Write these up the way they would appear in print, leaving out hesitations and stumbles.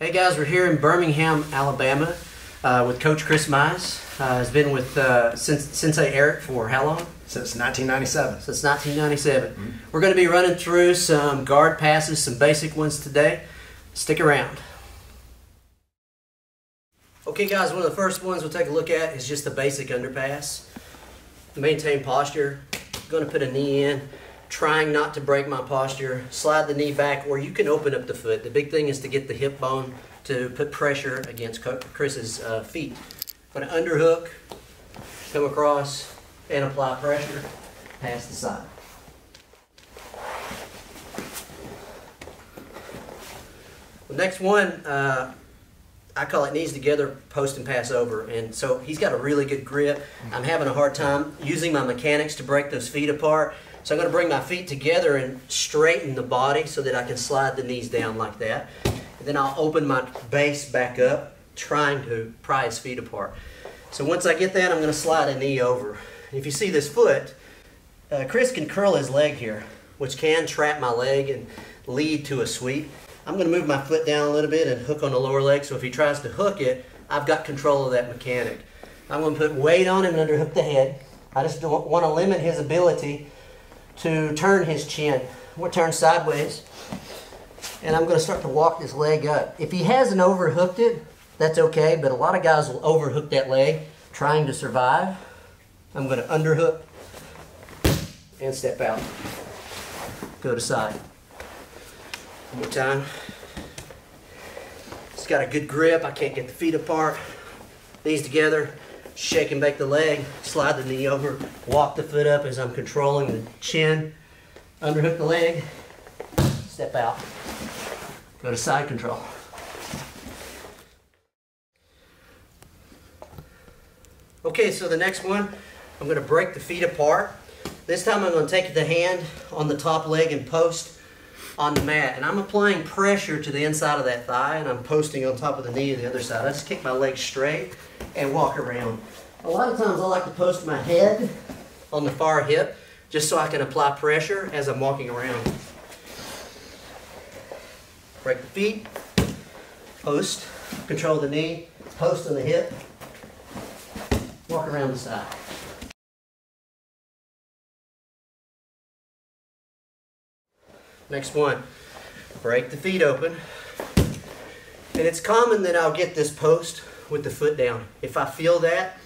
Hey guys, we're here in Birmingham, Alabama with Coach Chris Mize. He's been with Sensei Eric for how long? Since 1997. Since 1997. Mm-hmm. We're going to be running through some guard passes, some basic ones today. Stick around. Okay guys, one of the first ones we'll take a look at is just the basic underpass. Maintain posture. I'm going to put a knee in. Trying not to break my posture, slide the knee back, or you can open up the foot. The big thing is to get the hip bone to put pressure against Chris's feet. I'm going to underhook, come across, and apply pressure past the side. The next one, I call it knees together, post and pass over. And so he's got a really good grip. I'm having a hard time using my mechanics to break those feet apart. So I'm going to bring my feet together and straighten the body so that I can slide the knees down like that. And then I'll open my base back up, trying to pry his feet apart. So once I get that, I'm going to slide a knee over. And if you see this foot, Chris can curl his leg here, which can trap my leg and lead to a sweep. I'm going to move my foot down a little bit and hook on the lower leg, so if he tries to hook it, I've got control of that mechanic. I'm going to put weight on him and underhook the head. I just don't want to limit his ability to turn his chin. I'm going to turn sideways, and I'm going to start to walk this leg up. If he hasn't overhooked it, that's okay, but a lot of guys will overhook that leg trying to survive. I'm going to underhook and step out. Go to side. One more time. It's got a good grip. I can't get the feet apart. Knees together. Shake and bake the leg. Slide the knee over. Walk the foot up as I'm controlling the chin. Underhook the leg. Step out. Go to side control. Okay, so the next one, I'm going to break the feet apart. This time I'm going to take the hand on the top leg and post on the mat, and I'm applying pressure to the inside of that thigh, and I'm posting on top of the knee to the other side. I just kick my leg straight and walk around. A lot of times I like to post my head on the far hip just so I can apply pressure as I'm walking around. Break the feet, post, control the knee, post on the hip, walk around the side. Next one, break the feet open. And it's common that I'll get this post with the foot down. If I feel that,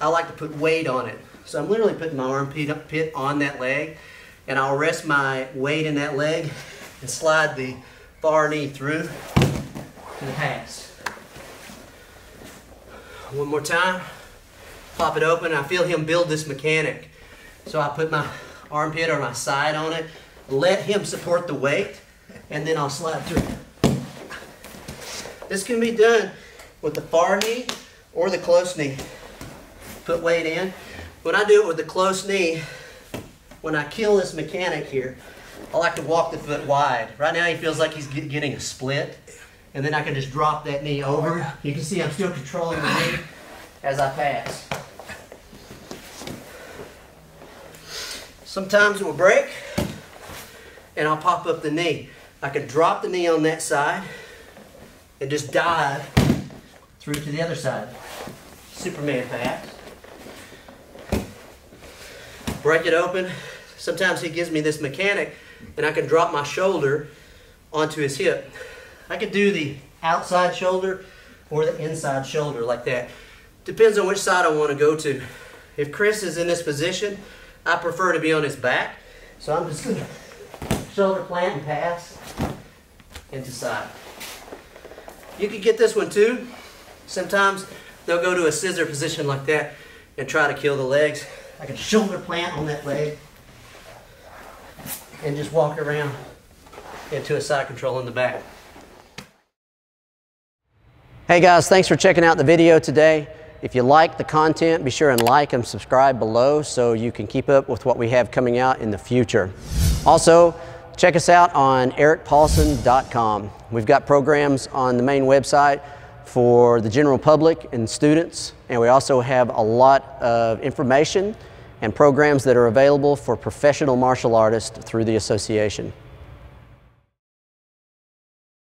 I like to put weight on it. So I'm literally putting my armpit on that leg, and I'll rest my weight in that leg and slide the far knee through to the pass. One more time, pop it open. I feel him build this mechanic. So I put my armpit or my side on it, let him support the weight, and then I'll slide through. This can be done with the far knee or the close knee. Put weight in. When I do it with the close knee, when I kill this mechanic here, I like to walk the foot wide. Right now he feels like he's getting a split, and then I can just drop that knee over. You can see I'm still controlling the knee as I pass. Sometimes it will break, and I'll pop up the knee. I can drop the knee on that side and just dive through to the other side. Superman pass. Break it open. Sometimes he gives me this mechanic, and I can drop my shoulder onto his hip. I could do the outside shoulder or the inside shoulder like that. Depends on which side I want to go to. If Chris is in this position, I prefer to be on his back, so I'm just going to shoulder plant and pass into side. You can get this one too. Sometimes they'll go to a scissor position like that and try to kill the legs. I can shoulder plant on that leg and just walk around into a side control in the back. Hey guys, thanks for checking out the video today. If you like the content, be sure and like and subscribe below so you can keep up with what we have coming out in the future. Also, check us out on erikpaulson.com. We've got programs on the main website for the general public and students, and we also have a lot of information and programs that are available for professional martial artists through the association.